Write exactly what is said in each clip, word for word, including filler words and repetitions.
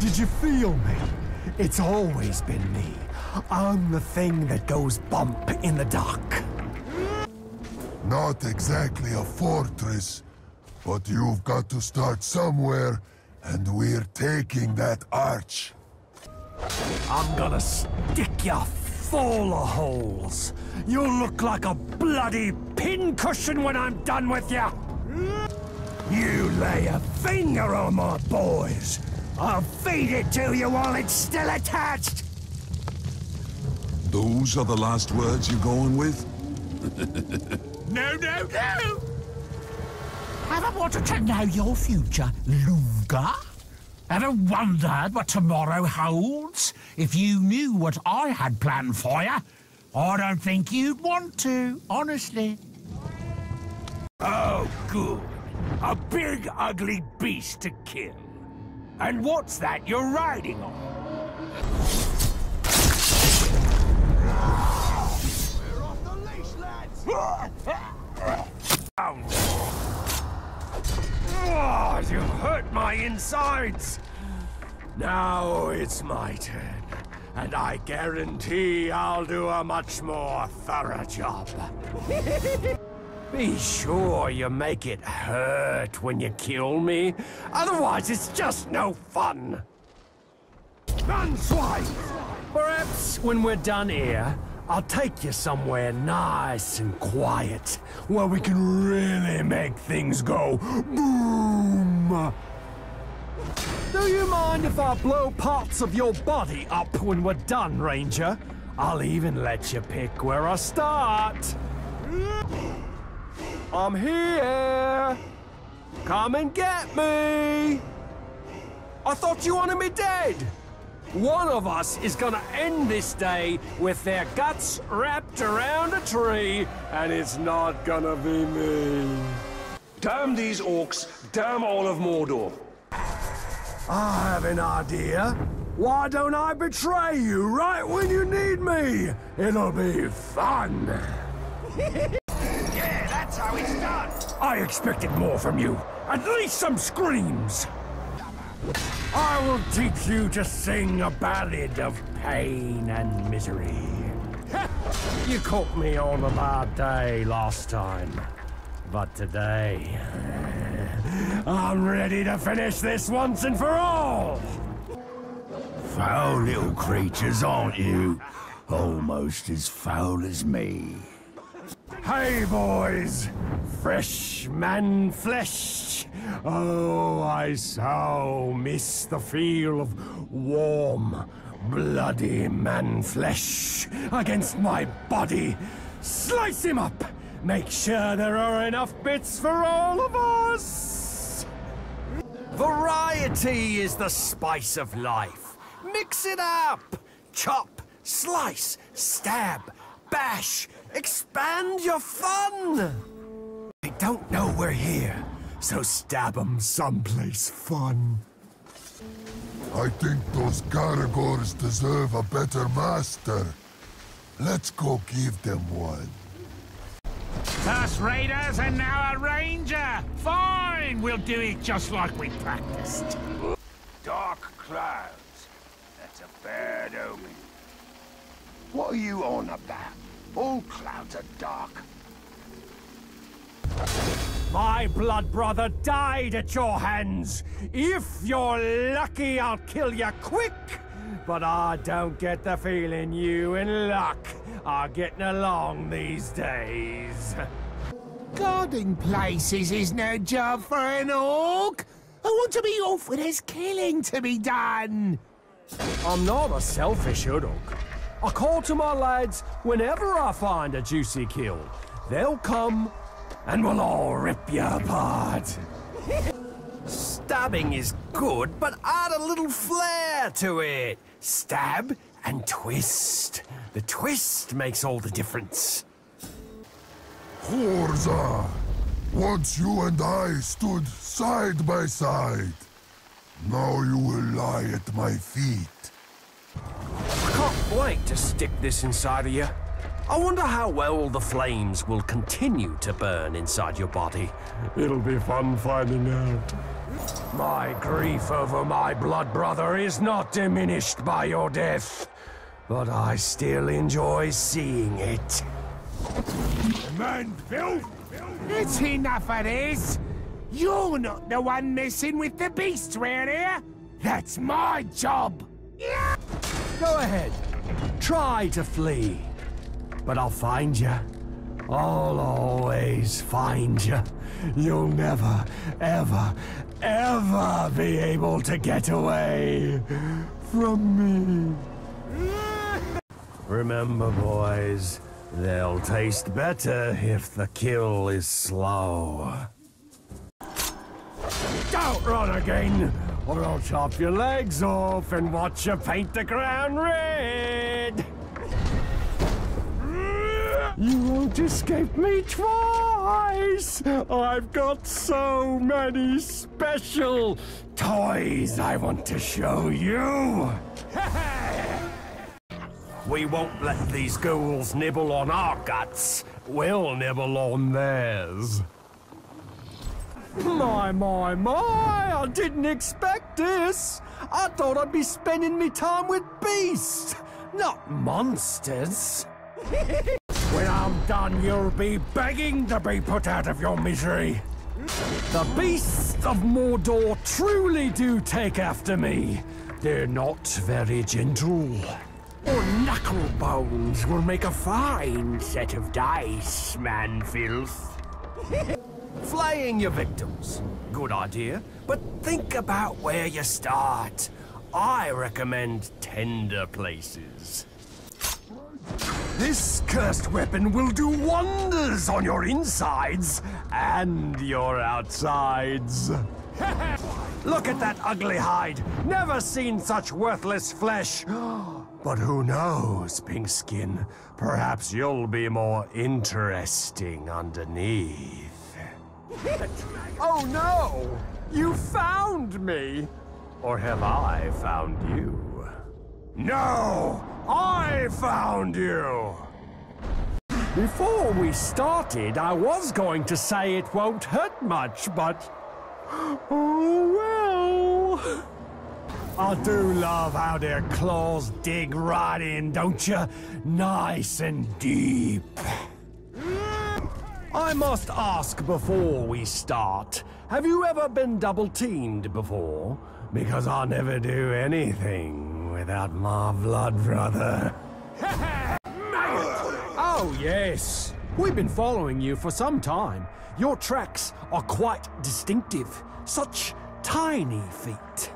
Did you feel me? It's always been me. I'm the thing that goes bump in the dark. Not exactly a fortress, but you've got to start somewhere, and we're taking that arch. I'm gonna stick ya full of holes. You'll look like a bloody pincushion when I'm done with ya. You lay a finger on my boys, I'll feed it to you while it's still attached! Those are the last words you're going with? No, no, no! Ever wanted to know your future, Luga? Ever wondered what tomorrow holds? If you knew what I had planned for you, I don't think you'd want to, honestly. Oh, good. A big, ugly beast to kill. And what's that you're riding on? We're off the leash, lads! Oh, you hurt my insides! Now it's my turn, and I guarantee I'll do a much more thorough job. Be sure you make it hurt when you kill me, otherwise it's just no fun. Manswine! Perhaps when we're done here, I'll take you somewhere nice and quiet, where we can really make things go boom! Do you mind if I blow parts of your body up when we're done, Ranger? I'll even let you pick where I start. I'm here! Come and get me! I thought you wanted me dead! One of us is gonna end this day with their guts wrapped around a tree, and it's not gonna be me. Damn these orcs, damn all of Mordor. I have an idea. Why don't I betray you right when you need me? It'll be fun! That's how it's done! I expected more from you. At least some screams! I will teach you to sing a ballad of pain and misery. You caught me on a bad day last time. But today, I'm ready to finish this once and for all! Foul little creatures, aren't you? Almost as foul as me. Hey, boys! Fresh man flesh! Oh, I so miss the feel of warm, bloody man flesh against my body! Slice him up! Make sure there are enough bits for all of us! Variety is the spice of life. Mix it up! Chop, slice, stab, bash! Expand your fun! They don't know we're here, so stab them someplace fun. I think those Garagors deserve a better master. Let's go give them one. Us raiders and now a ranger! Fine! We'll do it just like we practiced. Dark clouds. That's a bad omen. What are you on about? All clouds are dark. My blood brother died at your hands. If you're lucky, I'll kill you quick. But I don't get the feeling you in luck are getting along these days. Guarding places is no job for an orc. I want to be off when there's killing to be done. I'm not a selfish Uruk. I call to my lads whenever I find a juicy kill. They'll come, and we'll all rip you apart. Stabbing is good, but add a little flair to it. Stab and twist. The twist makes all the difference. Horza! Once you and I stood side by side. Now you will lie at my feet. I can't wait to stick this inside of you. I wonder how well the flames will continue to burn inside your body. It'll be fun finding out. My grief over my blood brother is not diminished by your death, but I still enjoy seeing it. Man, Bill! It's enough of this! You're not the one messing with the beasts round here! That's my job! Yeah. Go ahead. Try to flee. But I'll find you. I'll always find you. You'll never, ever, ever be able to get away from me. Remember, boys, they'll taste better if the kill is slow. Don't run again, or I'll chop your legs off and watch you paint the ground red. You won't escape me twice! I've got so many special toys I want to show you! We won't let these ghouls nibble on our guts. We'll nibble on theirs. My, my, my! I didn't expect this! I thought I'd be spending me time with beasts, not monsters. When I'm done, you'll be begging to be put out of your misery. The beasts of Mordor truly do take after me. They're not very gentle. Your knuckle bones will make a fine set of dice, man filth. Flaying your victims. Good idea, but think about where you start. I recommend tender places. This cursed weapon will do wonders on your insides and your outsides. Look at that ugly hide. Never seen such worthless flesh. But who knows, pink skin? Perhaps you'll be more interesting underneath. Oh no! You found me! Or have I found you? No! I found you! Before we started, I was going to say it won't hurt much, but... oh well... I do love how their claws dig right in, don't you? Nice and deep. I must ask before we start, have you ever been double-teamed before? Because I never do anything without my blood brother. Oh yes, we've been following you for some time. Your tracks are quite distinctive. Such tiny feet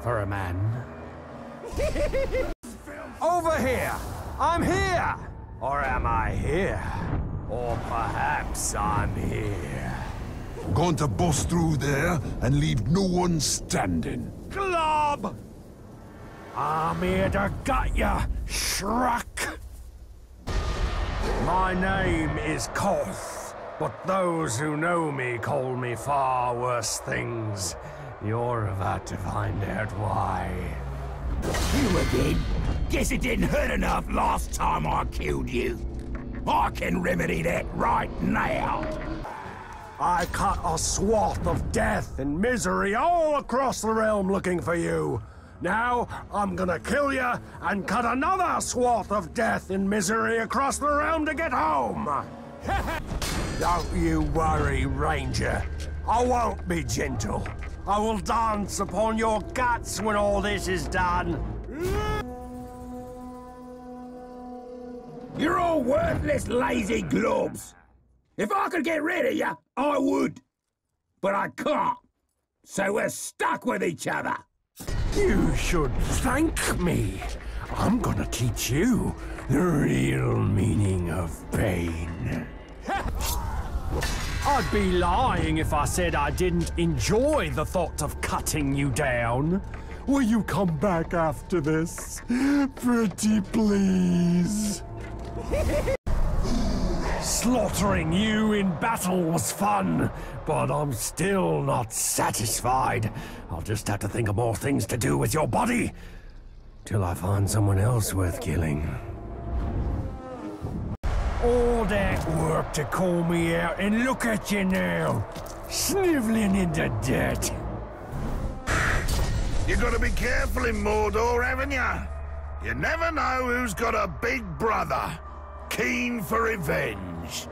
for a man. Over here. I'm here. Or am I here? Or perhaps I'm here. Going to bust through there and leave no one standing. Glob! I'm here to gut ya, Shruck! My name is Koth, but those who know me call me far worse things. You're about to find out why. You again? Guess it didn't hurt enough last time I killed you. I can remedy that right now. I cut a swath of death and misery all across the realm looking for you. Now, I'm gonna kill you and cut another swath of death and misery across the realm to get home! Don't you worry, Ranger. I won't be gentle. I will dance upon your guts when all this is done. You're all worthless, lazy globes. If I could get rid of you, I would. But I can't. So we're stuck with each other. You should thank me. I'm gonna teach you the real meaning of pain. I'd be lying if I said I didn't enjoy the thought of cutting you down. Will you come back after this? Pretty please. Slaughtering you in battle was fun, but I'm still not satisfied. I'll just have to think of more things to do with your body, till I find someone else worth killing. All that work to call me out, and look at you now, sniveling in the dirt. You gotta be careful in Mordor, haven't ya? You never know who's got a big brother, keen for revenge.